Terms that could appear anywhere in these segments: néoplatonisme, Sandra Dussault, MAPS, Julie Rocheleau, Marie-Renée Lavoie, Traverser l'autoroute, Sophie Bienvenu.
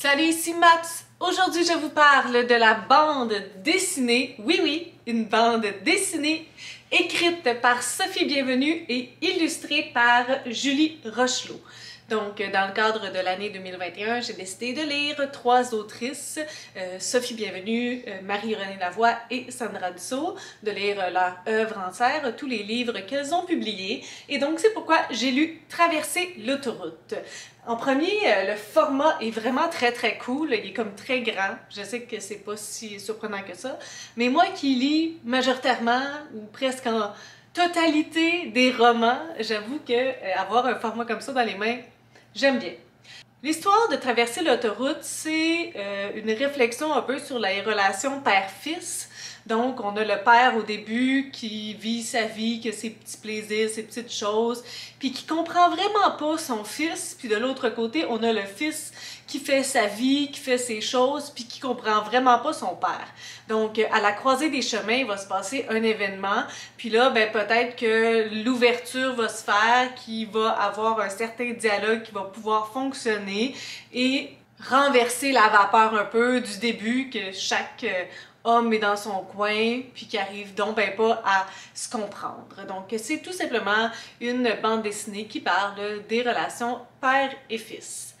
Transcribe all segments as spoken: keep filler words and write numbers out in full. Salut, ici MAPS! Aujourd'hui, je vous parle de la bande dessinée, oui oui, une bande dessinée écrite par Sophie Bienvenu et illustrée par Julie Rocheleau. Donc, dans le cadre de l'année deux mille vingt et un, j'ai décidé de lire trois autrices, euh, Sophie Bienvenu, euh, Marie-Renée Lavoie et Sandra Dussault, de lire leur œuvre entière, tous les livres qu'elles ont publiés. Et donc, c'est pourquoi j'ai lu « Traverser l'autoroute ». En premier, le format est vraiment très très cool, il est comme très grand, je sais que c'est pas si surprenant que ça, mais moi qui lis majoritairement ou presque en totalité des romans, j'avoue que euh, avoir un format comme ça dans les mains, j'aime bien. L'histoire de Traverser l'autoroute, c'est euh, une réflexion un peu sur la relation père-fils. Donc, on a le père au début qui vit sa vie, qui a ses petits plaisirs, ses petites choses, puis qui comprend vraiment pas son fils. Puis de l'autre côté, on a le fils qui fait sa vie, qui fait ses choses, puis qui comprend vraiment pas son père. Donc, à la croisée des chemins, il va se passer un événement, puis là, ben, peut-être que l'ouverture va se faire, qu'il va avoir un certain dialogue qui va pouvoir fonctionner et renverser la vapeur un peu du début, que chaque homme est dans son coin, puis qui arrive donc ben pas à se comprendre. Donc c'est tout simplement une bande dessinée qui parle des relations père et fils.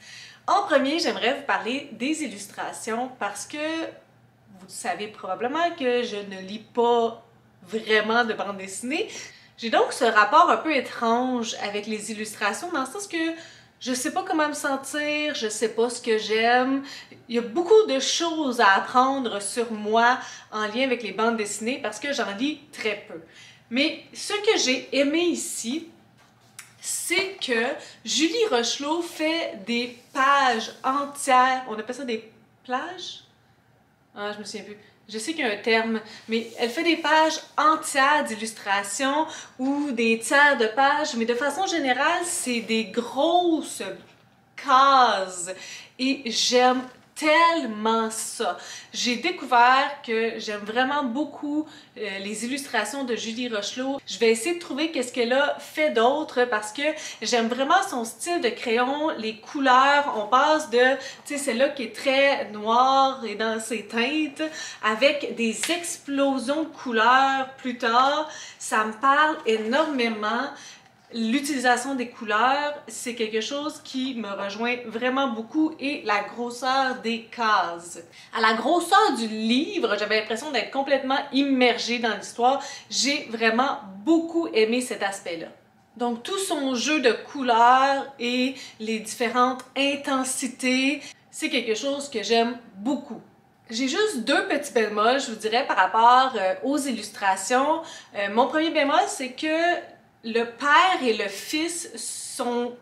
En premier, j'aimerais vous parler des illustrations parce que vous savez probablement que je ne lis pas vraiment de bande dessinée. J'ai donc ce rapport un peu étrange avec les illustrations dans le sens que je sais pas comment me sentir, je sais pas ce que j'aime. Il y a beaucoup de choses à apprendre sur moi en lien avec les bandes dessinées parce que j'en lis très peu. Mais ce que j'ai aimé ici, c'est que Julie Rocheleau fait des pages entières. On appelle ça des plages? Ah, je me souviens plus. Je sais qu'il y a un terme, mais elle fait des pages entières d'illustrations ou des tiers de pages, mais de façon générale, c'est des grosses cases et j'aime tellement ça. J'ai découvert que j'aime vraiment beaucoup euh, les illustrations de Julie Rocheleau. Je vais essayer de trouver qu'est-ce qu'elle a fait d'autre parce que j'aime vraiment son style de crayon, les couleurs. On passe de, tu sais, celle-là qui est très noire et dans ses teintes avec des explosions de couleurs plus tard. Ça me parle énormément. L'utilisation des couleurs, c'est quelque chose qui me rejoint vraiment beaucoup et la grosseur des cases. À la grosseur du livre, j'avais l'impression d'être complètement immergée dans l'histoire. J'ai vraiment beaucoup aimé cet aspect-là. Donc tout son jeu de couleurs et les différentes intensités, c'est quelque chose que j'aime beaucoup. J'ai juste deux petits bémols, je vous dirais, par rapport euh, aux illustrations. Euh, mon premier bémol, c'est que le père et le fils sont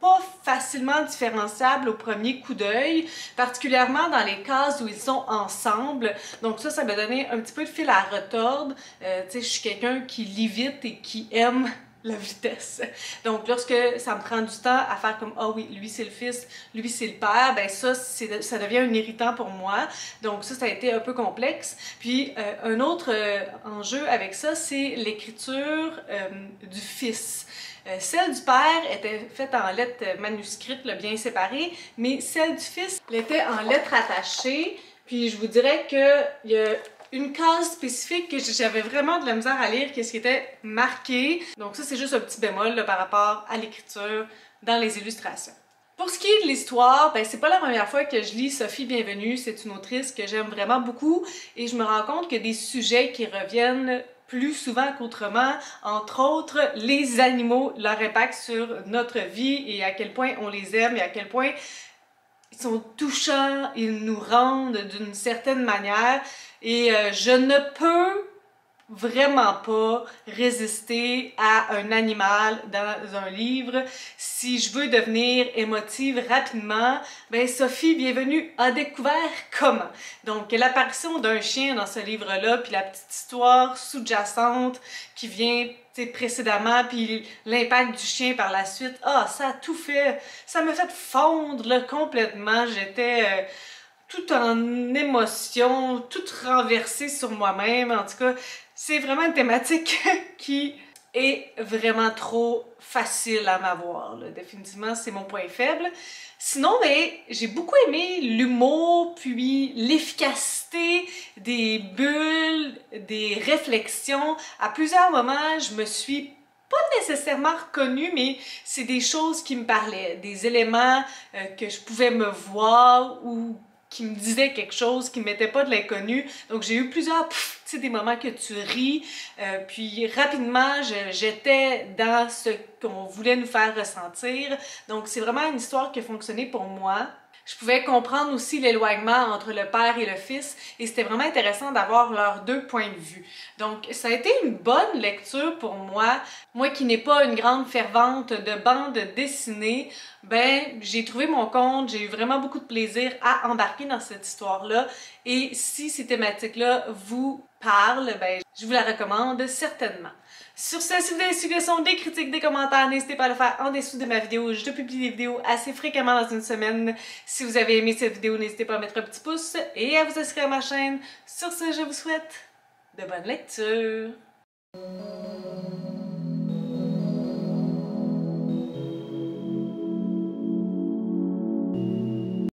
pas facilement différenciables au premier coup d'œil, particulièrement dans les cases où ils sont ensemble. Donc ça, ça m'a donné un petit peu de fil à retordre. Euh, tu sais, je suis quelqu'un qui lit vite et qui aime la vitesse. Donc lorsque ça me prend du temps à faire comme « Ah oui, lui c'est le fils, lui c'est le père », ben ça, ça devient un irritant pour moi. Donc ça, ça a été un peu complexe. Puis euh, un autre euh, enjeu avec ça, c'est l'écriture euh, du fils. Euh, celle du père était faite en lettres manuscrites, là, bien séparées, mais celle du fils, elle était en lettres attachées. Puis je vous dirais qu'il y a une case spécifique que j'avais vraiment de la misère à lire, qu'est-ce qui était marqué. Donc ça, c'est juste un petit bémol là, par rapport à l'écriture dans les illustrations. Pour ce qui est de l'histoire, ben, c'est pas la première fois que je lis Sophie Bienvenu. C'est une autrice que j'aime vraiment beaucoup et je me rends compte que des sujets qui reviennent plus souvent qu'autrement, entre autres les animaux, leur impact sur notre vie et à quel point on les aime et à quel point ils sont touchants, ils nous rendent d'une certaine manière et euh, je ne peux vraiment pas résister à un animal dans un livre. Si je veux devenir émotive rapidement, ben Sophie Bienvenu a découvert comment. Donc l'apparition d'un chien dans ce livre-là, puis la petite histoire sous-jacente qui vient précédemment, puis l'impact du chien par la suite, ah, ça a tout fait, ça m'a fait fondre là, complètement, j'étais euh, tout en émotion, tout renversée sur moi-même, en tout cas, c'est vraiment une thématique qui est vraiment trop facile à m'avoir, définitivement, c'est mon point faible. Sinon, ben, j'ai beaucoup aimé l'humour, puis l'efficacité des bulles, des réflexions. À plusieurs moments, je me suis pas nécessairement reconnue, mais c'est des choses qui me parlaient, des éléments euh, que je pouvais me voir ou qui me disaient quelque chose, qui ne mettait pas de l'inconnu. Donc j'ai eu plusieurs, pff, tu sais, des moments que tu ris, euh, puis rapidement j'étais dans ce qu'on voulait nous faire ressentir. Donc c'est vraiment une histoire qui a fonctionné pour moi. Je pouvais comprendre aussi l'éloignement entre le père et le fils, et c'était vraiment intéressant d'avoir leurs deux points de vue. Donc ça a été une bonne lecture pour moi. Moi qui n'ai pas une grande fervente de bande dessinée, ben j'ai trouvé mon compte, j'ai eu vraiment beaucoup de plaisir à embarquer dans cette histoire-là. Et si ces thématiques-là vous parlent, ben je vous la recommande certainement. Sur ce, si vous avez des suggestions, des critiques, des commentaires, n'hésitez pas à le faire en dessous de ma vidéo. Je publie des vidéos assez fréquemment dans une semaine. Si vous avez aimé cette vidéo, n'hésitez pas à mettre un petit pouce et à vous inscrire à ma chaîne. Sur ce, je vous souhaite de bonnes lectures!